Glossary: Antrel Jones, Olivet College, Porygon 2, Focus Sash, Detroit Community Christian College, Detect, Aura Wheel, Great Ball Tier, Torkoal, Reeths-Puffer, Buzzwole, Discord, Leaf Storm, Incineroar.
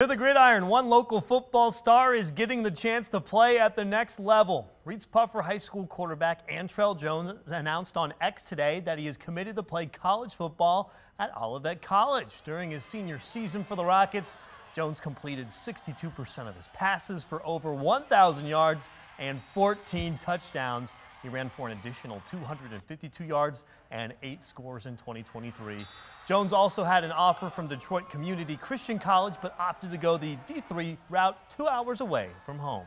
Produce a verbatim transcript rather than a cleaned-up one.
To the gridiron, one local football star is getting the chance to play at the next level. Reeths-Puffer High School quarterback Antrel Jones announced on X today that he is committed to play college football at Olivet College. During his senior season for the Rockets, Jones completed sixty-two percent of his passes for over one thousand yards and fourteen touchdowns. He ran for an additional two hundred fifty-two yards and eight scores in twenty twenty-three. Jones also had an offer from Detroit Community Christian College, but opted to go the D three route two hours away from home.